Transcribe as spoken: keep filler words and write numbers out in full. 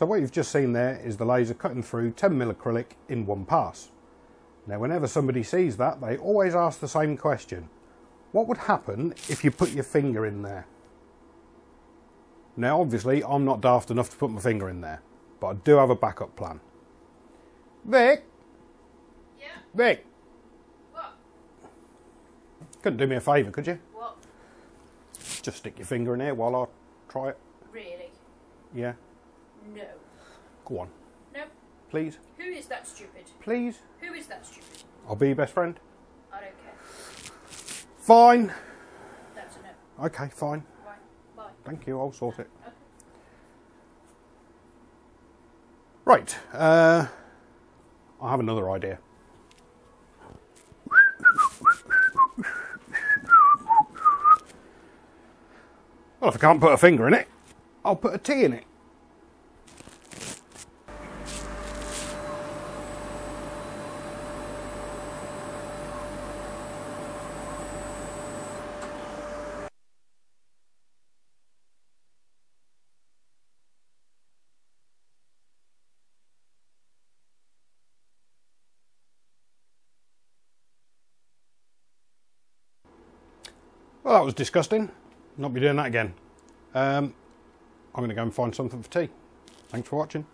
So what you've just seen there is the laser cutting through ten mil acrylic in one pass. Now whenever somebody sees that, they always ask the same question. What would happen if you put your finger in there? Now obviously I'm not daft enough to put my finger in there, but I do have a backup plan. Vic? Yeah? Vic? What? Couldn't do me a favour, could you? What? Just stick your finger in here while I try it. Really? Yeah. No. Go on. No. Please? Who is that stupid? Please? Who is that stupid? I'll be your best friend. I don't care. Fine. That's a no. Okay, fine. Right. Bye. Thank you, I'll sort it. Okay. Right, uh, I have another idea. Well, if I can't put a finger in it, I'll put a T in it. Well, that was disgusting. Not be doing that again. Um, I'm going to go and find something for tea. Thanks for watching.